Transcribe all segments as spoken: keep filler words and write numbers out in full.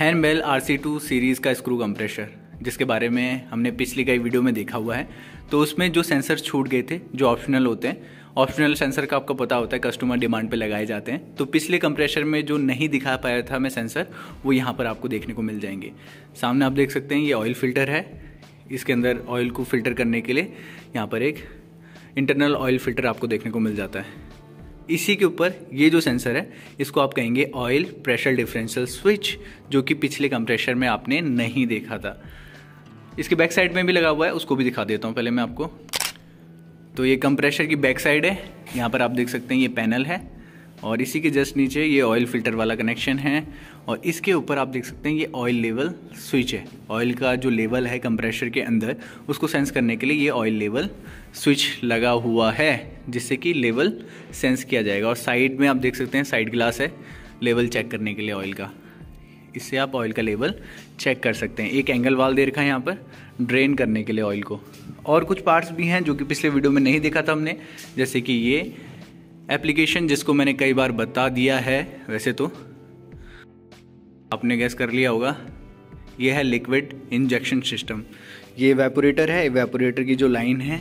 हेन bell R C two series का screw compressor, जिसके बारे में हमने पिछली कई वीडियो में देखा हुआ है। तो उसमें जो सेंसर छूट गए थे, जो ऑप्शनल होते हैं, ऑप्शनल सेंसर का आपको पता होता है कस्टमर डिमांड पे लगाए जाते हैं। तो पिछले कंप्रेशर में जो नहीं दिखा पाया था मैं सेंसर, वो यहाँ पर आपको देखने को मिल जाएंगे। सामने आप देख सकते हैं ये ऑयल फिल्टर है, इसके अंदर ऑयल को फिल्टर करने के लिए यहाँ पर एक इंटरनल ऑयल फिल्टर आपको देखने को मिल जाता है। इसी के ऊपर ये जो सेंसर है, इसको आप कहेंगे ऑयल प्रेशर डिफरेंशियल स्विच, जो कि पिछले कंप्रेशर में आपने नहीं देखा था। इसके बैक साइड में भी लगा हुआ है, उसको भी दिखा देता हूँ पहले मैं आपको। तो ये कंप्रेशर की बैक साइड है, यहाँ पर आप देख सकते हैं ये पैनल है, और इसी के जस्ट नीचे ये ऑयल फिल्टर वाला कनेक्शन है, और इसके ऊपर आप देख सकते हैं ये ऑयल लेवल स्विच है। ऑयल का जो लेवल है कंप्रेशर के अंदर, उसको सेंस करने के लिए ये ऑयल लेवल स्विच लगा हुआ है, जिससे कि लेवल सेंस किया जाएगा। और साइड में आप देख सकते हैं साइड ग्लास है लेवल चेक करने के लिए ऑयल का, इससे आप ऑयल का लेवल चेक कर सकते हैं। एक एंगल वाल दे रखा है यहाँ पर ड्रेन करने के लिए ऑयल को। और कुछ पार्ट्स भी हैं जो कि पिछले वीडियो में नहीं देखा था हमने, जैसे कि ये एप्लीकेशन जिसको मैंने कई बार बता दिया है, वैसे तो आपने गैस कर लिया होगा। ये है लिक्विड इंजेक्शन सिस्टम, ये वेपोरेटर है। वेपोरेटर की जो लाइन है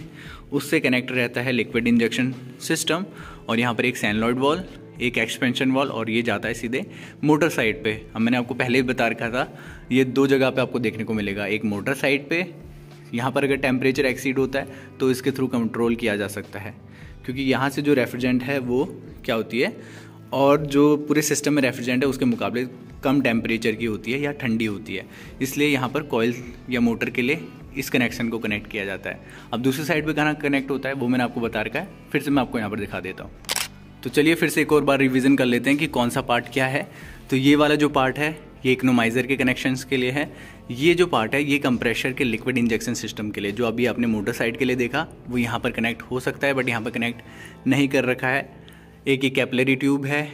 उससे कनेक्ट रहता है लिक्विड इंजेक्शन सिस्टम, और यहाँ पर एक सैनलॉइड वॉल, एक एक्सपेंशन वॉल, और ये जाता है सीधे मोटर साइड पे। हम मैंने आपको पहले ही बता रखा था, ये दो जगह पे आपको देखने को मिलेगा, एक मोटर साइड पे, यहाँ पर अगर टेम्परेचर एक्सीड होता है तो इसके थ्रू कंट्रोल किया जा सकता है, क्योंकि यहाँ से जो रेफ्रिजरेंट है वो क्या होती है, और जो पूरे सिस्टम में रेफ्रिजरेंट है उसके मुकाबले कम टेम्परेचर की होती है या ठंडी होती है, इसलिए यहाँ पर कॉइल या मोटर के लिए इस कनेक्शन को कनेक्ट किया जाता है। अब दूसरी साइड पे कहाँ कनेक्ट होता है वो मैंने आपको बता रखा है, फिर से मैं आपको यहाँ पर दिखा देता हूँ। तो चलिए फिर से एक और बार रिवीजन कर लेते हैं कि कौन सा पार्ट क्या है। तो ये वाला जो पार्ट है ये इकोनोमाइज़र के कनेक्शंस के लिए है। ये जो पार्ट है ये कंप्रेशर के लिक्विड इंजेक्शन सिस्टम के लिए, जो अभी आपने मोटर साइड के लिए देखा, वो यहाँ पर कनेक्ट हो सकता है, बट यहाँ पर कनेक्ट नहीं कर रखा है। एक ये कैपिलरी ट्यूब है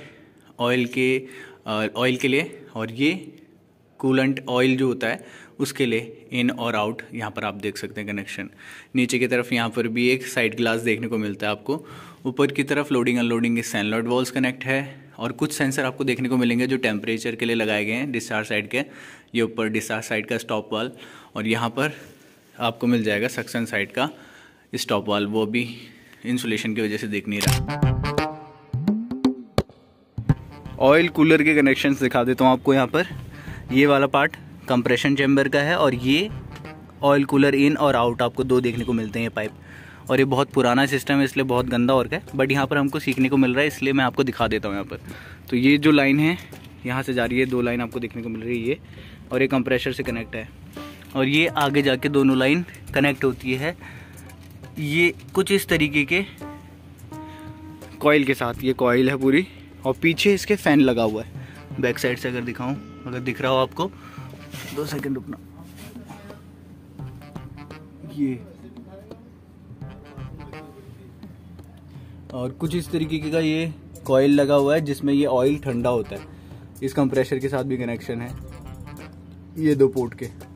ऑयल के ऑयल के लिए, और ये कूलेंट ऑयल जो होता है उसके लिए इन और आउट, यहाँ पर आप देख सकते हैं कनेक्शन। नीचे की तरफ यहाँ पर भी एक साइड ग्लास देखने को मिलता है आपको। ऊपर की तरफ लोडिंग अनलोडिंग के सैनलॉइड वॉल्व्स कनेक्ट है, और कुछ सेंसर आपको देखने को मिलेंगे जो टेम्परेचर के लिए लगाए गए हैं। डिस्चार्ज साइड के ये ऊपर डिस्चार्ज साइड का स्टॉप वाल, और यहाँ पर आपको मिल जाएगा सक्सन साइड का स्टॉप वाल, वो भी इंसुलेशन की वजह से देख नहीं रहा। ऑयल कूलर के कनेक्शंस दिखा देता हूँ आपको। यहाँ पर ये वाला पार्ट कंप्रेशन चैम्बर का है, और ये ऑयल कूलर इन और आउट आपको दो देखने को मिलते हैं ये पाइप। और ये बहुत पुराना सिस्टम है इसलिए बहुत गंदा और क्या, बट यहाँ पर हमको सीखने को मिल रहा है इसलिए मैं आपको दिखा देता हूँ। यहाँ पर तो ये जो लाइन है यहाँ से जा रही है, दो लाइन आपको देखने को मिल रही है, ये और ये कंप्रेशर से कनेक्ट है, और ये आगे जाके दोनों लाइन कनेक्ट होती है ये कुछ इस तरीके के कॉइल के साथ। ये कॉइल है पूरी, और पीछे इसके फैन लगा हुआ है। बैक साइड से अगर दिखाऊं, अगर दिख रहा हो आपको, दो सेकंड रुकना। ये और कुछ इस तरीके का ये कॉइल लगा हुआ है जिसमें ये ऑयल ठंडा होता है। इस कंप्रेशर के साथ भी कनेक्शन है, ये दो पोर्ट के।